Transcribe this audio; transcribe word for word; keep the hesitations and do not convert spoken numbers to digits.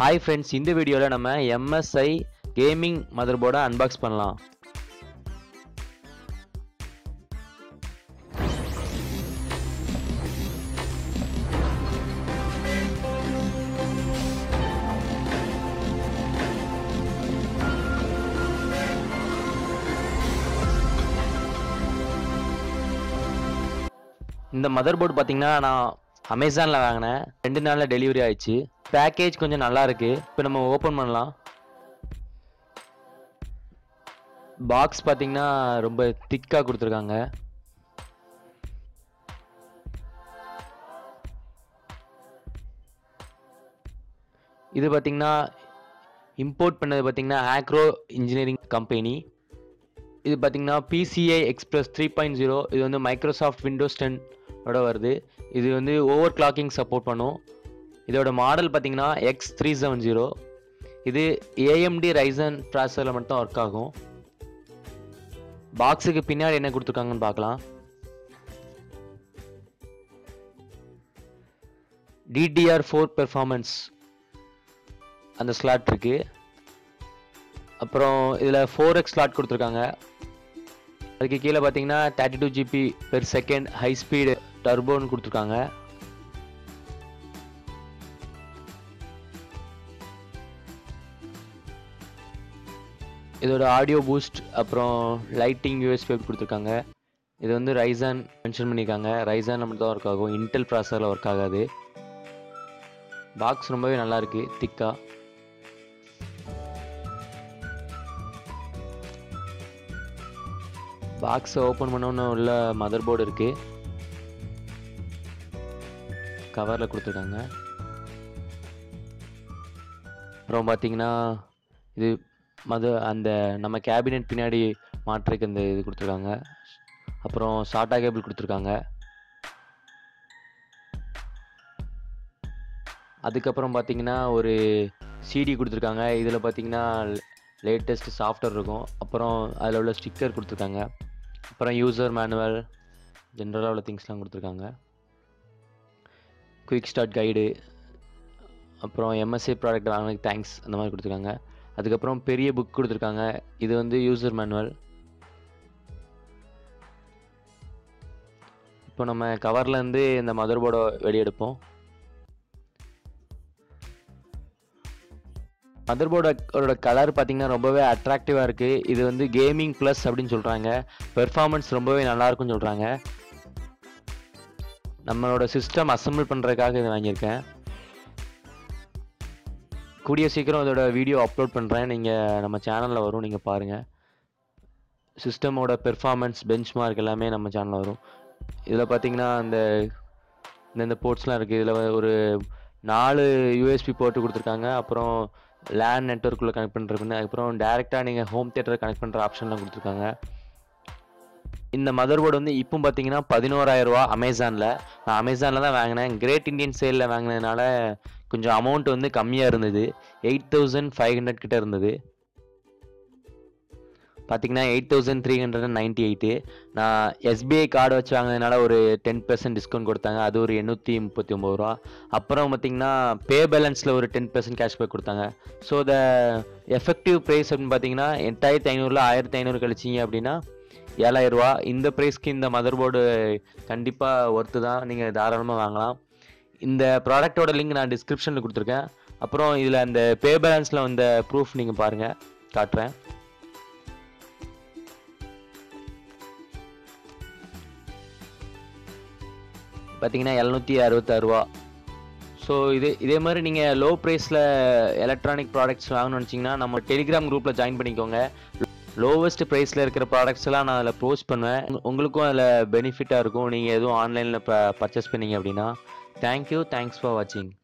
Hi friends, இந்த வீடியோவில் நம்ம எம்எஸ்ஐ கேமிங் மதர்போர்டை அன்பாக்ஸ் பண்ணலாம். இந்த மதர்போர்டு பார்த்தீங்கன்னா நான் அமேசானில் வாங்கினேன், ரெண்டு நாளில் டெலிவரி ஆயிடுச்சு. பேக்கேஜ் கொஞ்சம் நல்லா இருக்கு. இப்போ நம்ம ஓப்பன் பண்ணலாம். பாக்ஸ் பார்த்தீங்கன்னா ரொம்ப திக்காக கொடுத்துருக்காங்க. இது பார்த்தீங்கன்னா இம்போர்ட் பண்ணது பார்த்தீங்கன்னா ஆக்ரோ இன்ஜினியரிங் கம்பெனி. இது பார்த்தீங்கன்னா PCI express three point zero. இது வந்து மைக்ரோசாஃப்ட் விண்டோஸ் டென் ஓட வருது. இது வந்து ஓவர் கிளாக்கிங் சப்போர்ட் பண்ணும். இதோட மாடல் பார்த்தீங்கன்னா எக்ஸ் த்ரீ செவன்டி. இது ஏஎம்டி ரைசன் ப்ராசஸரில் மட்டும் ஒர்க் ஆகும். பாக்ஸுக்கு பின்னாடி என்ன கொடுத்துருக்காங்கன்னு பார்க்கலாம். டிடிஆர் ஃபோர் பெர்ஃபார்மன்ஸ் அந்த ஸ்லாட் இருக்குது. அப்புறம் இதில் ஃபோர் எக்ஸ் ஸ்லாட் கொடுத்துருக்காங்க. அதுக்கு கீழே பார்த்தீங்கன்னா thirty two GB per second high speed டர்போன்னு கொடுத்துருக்காங்க. இதோட ஆடியோ பூஸ்ட் அப்புறம் லைட்டிங் யூஎஸ்பி கொடுத்துருக்காங்க. இது வந்து ரைசன் மென்ஷன் பண்ணியிருக்காங்க. ரைசன் நம்ம தான் ஒர்க் ஆகும், இன்டெல் ப்ராசஸரில் ஒர்க் ஆகாது. பாக்ஸ் ரொம்பவே நல்லாயிருக்கு, திக்காக. பாக்ஸை ஓப்பன் பண்ணோன்னு உள்ள மதர் போர்டு இருக்குது, கவரில் கொடுத்துருக்காங்க. அப்புறம் பார்த்தீங்கன்னா இது மது அந்த நம்ம கேபினெட் பின்னாடி மாற்றுக்கு அந்த இது கொடுத்துருக்காங்க. அப்புறம் சாட்டா கேபிள் கொடுத்துருக்காங்க. அதுக்கப்புறம் பார்த்தீங்கன்னா ஒரு சிடி கொடுத்துருக்காங்க. இதில் பார்த்தீங்கன்னா லேட்டஸ்ட் சாஃப்ட்வேர் இருக்கும். அப்புறம் அதில் உள்ள ஸ்டிக்கர் கொடுத்துருக்காங்க. அப்புறம் யூசர் மேனுவல், ஜென்ரலாக உள்ள திங்ஸ்லாம் கொடுத்துருக்காங்க. குயிக் ஸ்டார்ட் கைடு, அப்புறம் எம்எஸ்ஏ ப்ராடக்ட் வாங்கினதுக்கு தேங்க்ஸ் அந்த மாதிரி கொடுத்துருக்காங்க. அதுக்கப்புறம் பெரிய புக் கொடுத்துருக்காங்க. இது வந்து யூசர் மேனுவல். இப்போ நம்ம கவர்லேருந்து இந்த மதர் போர்டை வெளியெடுப்போம். மதர் போர்டோட கலர் பார்த்தீங்கன்னா ரொம்பவே அட்ராக்டிவாக இருக்குது. இது வந்து கேமிங் ப்ளஸ் அப்படின்னு சொல்கிறாங்க. பெர்ஃபார்மன்ஸ் ரொம்பவே நல்லாயிருக்குன்னு சொல்கிறாங்க. நம்மளோட சிஸ்டம் அசம்பிள் பண்ணுறதுக்காக இது வாங்கியிருக்கேன். கூடிய சீக்கிரம் இதோட வீடியோ அப்லோட் பண்ணுறேன். நீங்கள் நம்ம சேனலில் வரும், நீங்கள் பாருங்கள். சிஸ்டமோட பெர்ஃபார்மன்ஸ், பெஞ்ச் மார்க் எல்லாமே நம்ம சேனலில் வரும். இதில் பார்த்தீங்கன்னா அந்த இந்த போர்ட்ஸ்லாம் இருக்குது. இதில் ஒரு நாலு யூஎஸ்பி போர்ட்டு கொடுத்துருக்காங்க. அப்புறம் லேண்ட் நெட்வொர்க்குள்ளே கனெக்ட் பண்ணுறதுக்குன்னு, அதுக்கப்புறம் டேரெக்டாக நீங்கள் ஹோம் தியேட்டரை கனெக்ட் பண்ணுற ஆப்ஷன்லாம் கொடுத்துருக்காங்க. இந்த மதர் போர்டு வந்து இப்போ பார்த்தீங்கன்னா பதினோராயிரரூவா அமேசானில். நான் அமேசானில் தான் வாங்கினேன். கிரேட் இண்டியன் சேலில் வாங்கினதுனால கொஞ்சம் அமௌண்ட் வந்து கம்மியாக இருந்தது. எயிட் தௌசண்ட் ஃபைவ் ஹண்ட்ரட் கிட்ட இருந்தது. பார்த்தீங்கன்னா eight thousand three hundred and ninety eight நான் எஸ்பிஐ கார்டு வச்சு வாங்கினதுனால ஒரு டென் பர்சன்ட் டிஸ்கவுண்ட் கொடுத்தாங்க. அது ஒரு எண்ணூற்றி முப்பத்தி ஒம்பது ரூபா. அப்புறம் பார்த்தீங்கன்னா பே பேலன்ஸில் ஒரு டென் பர்சன்ட் கேஷ்பேக் கொடுத்தாங்க. ஸோ த எஃபெக்டிவ் ப்ரைஸ் அப்படின்னு பார்த்தீங்கன்னா எட்டாயிரத்தி ஐநூறுல ஆயிரத்தி ஐநூறு கழிச்சிங்க அப்படின்னா ஏழாயிரரூவா. இந்த ப்ரைஸ்க்கு இந்த மதர் போர்டு கண்டிப்பாக ஒர்த்து தான். நீங்கள் தாராளமாக வாங்கலாம். இந்த ப்ராடக்டோட லிங்க் நான் டிஸ்கிரிப்ஷனில் கொடுத்துருக்கேன். அப்புறம் இதில் அந்த பே பேலன்ஸில் வந்த ப்ரூஃப் நீங்கள் பாருங்கள், காட்டுறேன். பார்த்தீங்கன்னா எழுநூற்றி அறுபத்தாறுரூவா. ஸோ இது இதே மாதிரி நீங்கள் லோ ப்ரைஸில் எலக்ட்ரானிக் ப்ராடக்ட்ஸ் வாங்கணும்னு நினச்சிங்கன்னா நம்ம டெலிகிராம் குரூப்பில் ஜாயின் பண்ணிக்கோங்க. லோவஸ்ட் ப்ரைஸில் இருக்கிற ப்ராடக்ட்ஸ்லாம் நான் அதில் போஸ்ட் பண்ணுவேன். உங்களுக்கும் அதில் பெனிஃபிட்டாக இருக்கும். நீங்கள் எதுவும் ஆன்லைனில் ப பர்ச்சேஸ் பண்ணிங்க அப்படின்னா. தேங்க்யூ. தேங்க்ஸ் ஃபார் வாட்சிங்.